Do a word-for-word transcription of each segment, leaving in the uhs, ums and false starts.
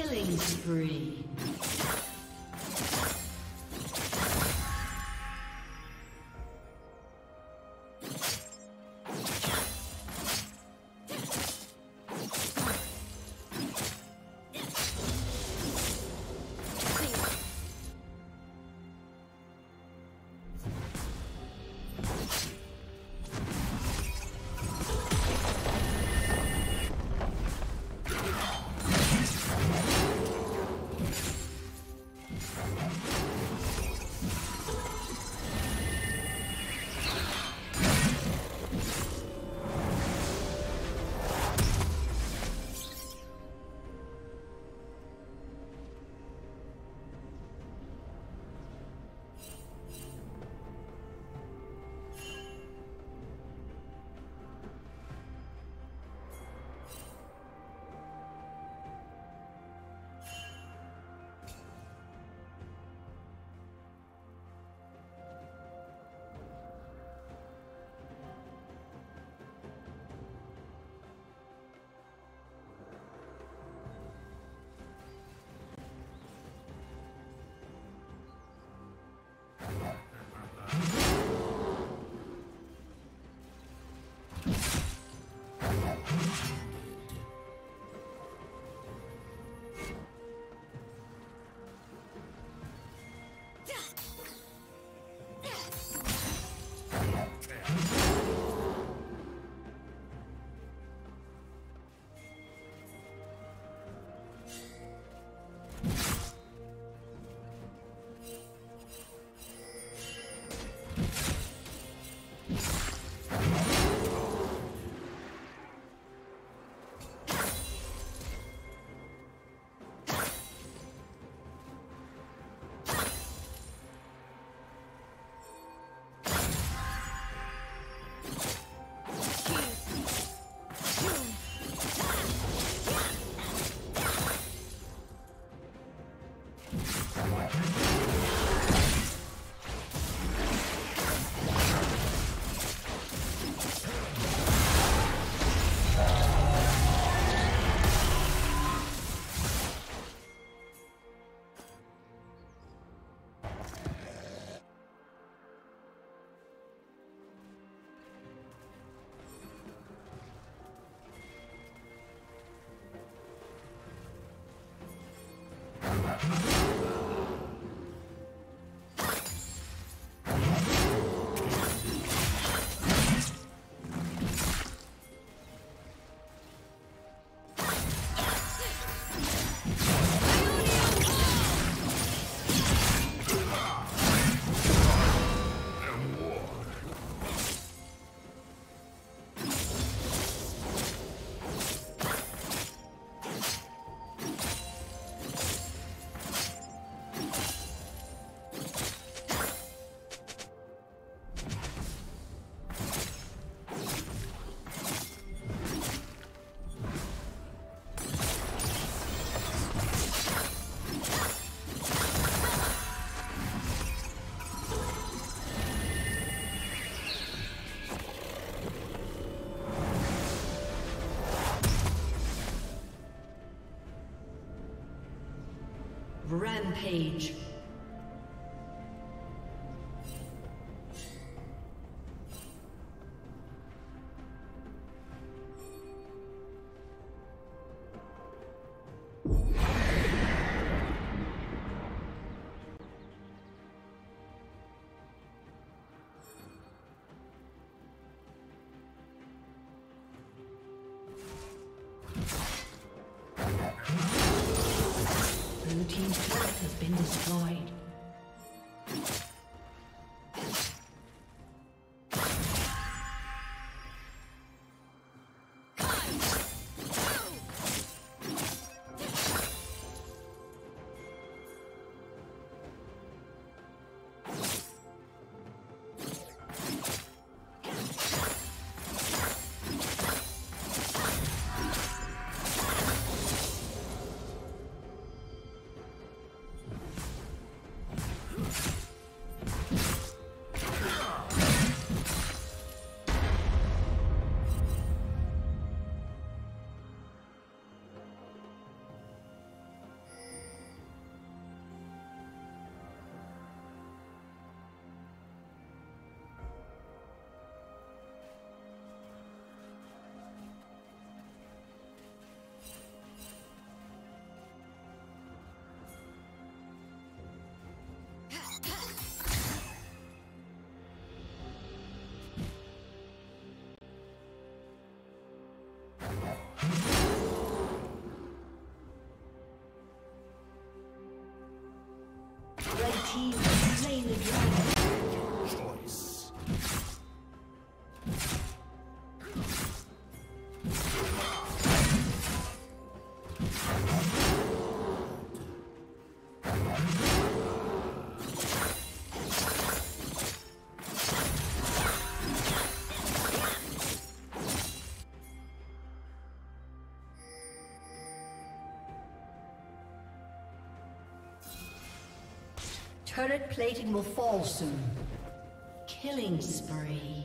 Killing spree. Rampage. Destroyed. Turret plating will fall soon. Killing spree.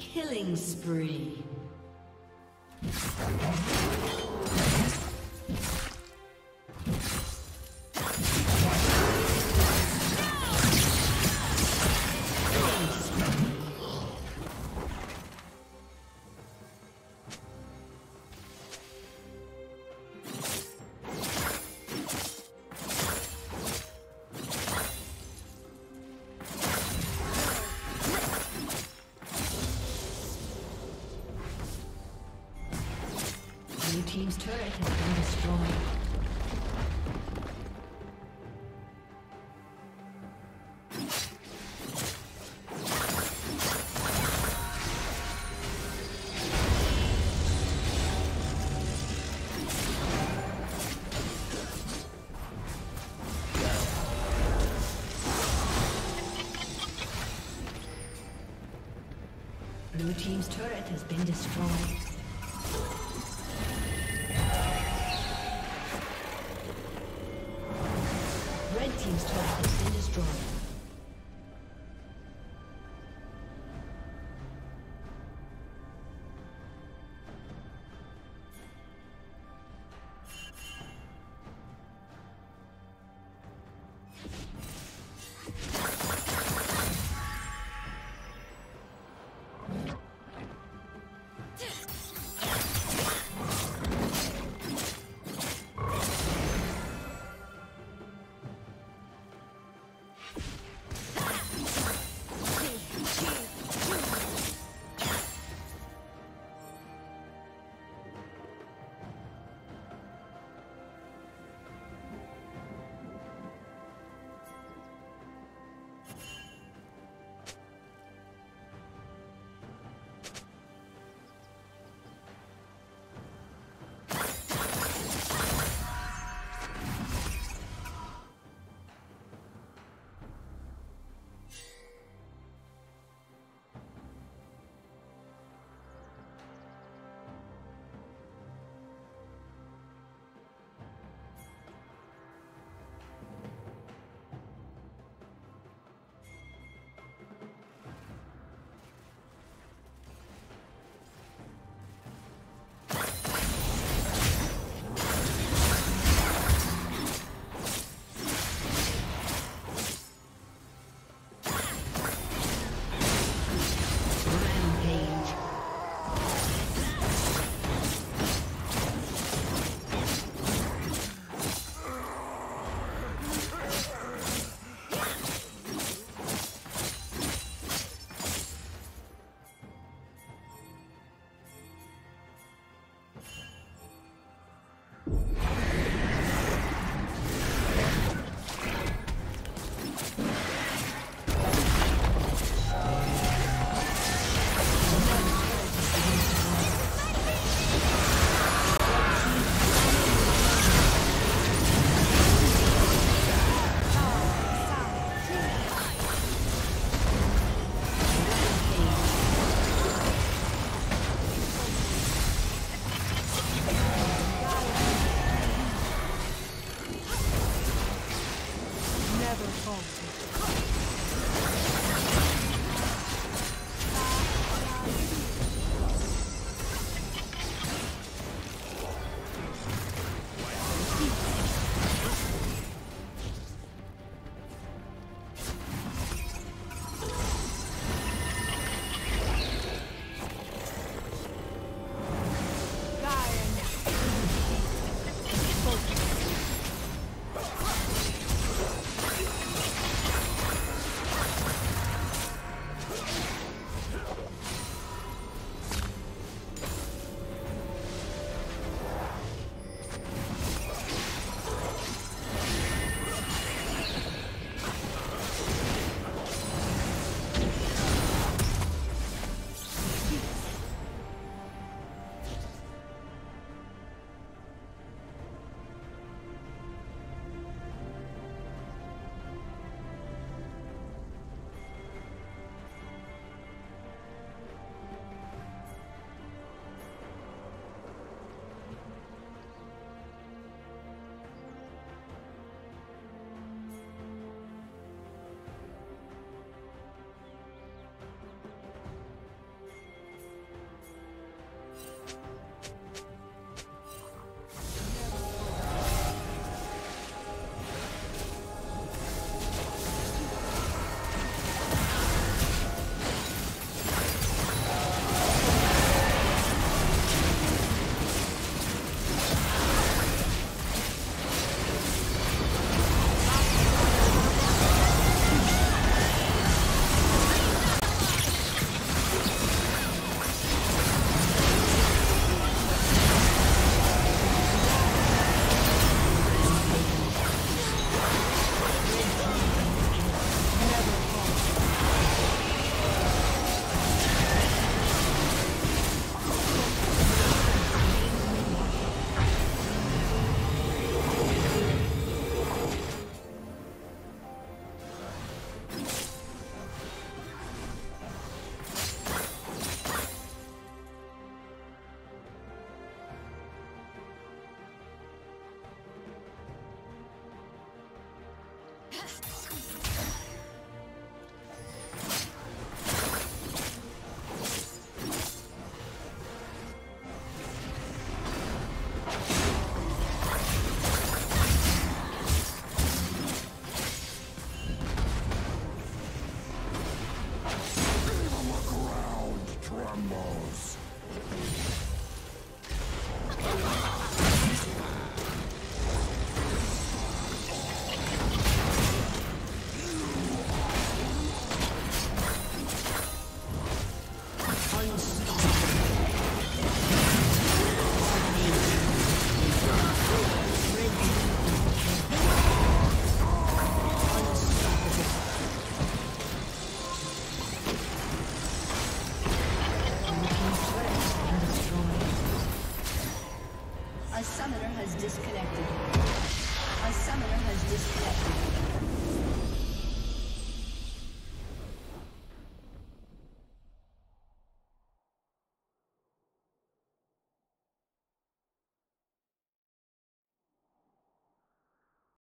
Killing spree. Team's turret has been destroyed. Blue team's turret has been destroyed. Team's turret has been destroyed. trembles.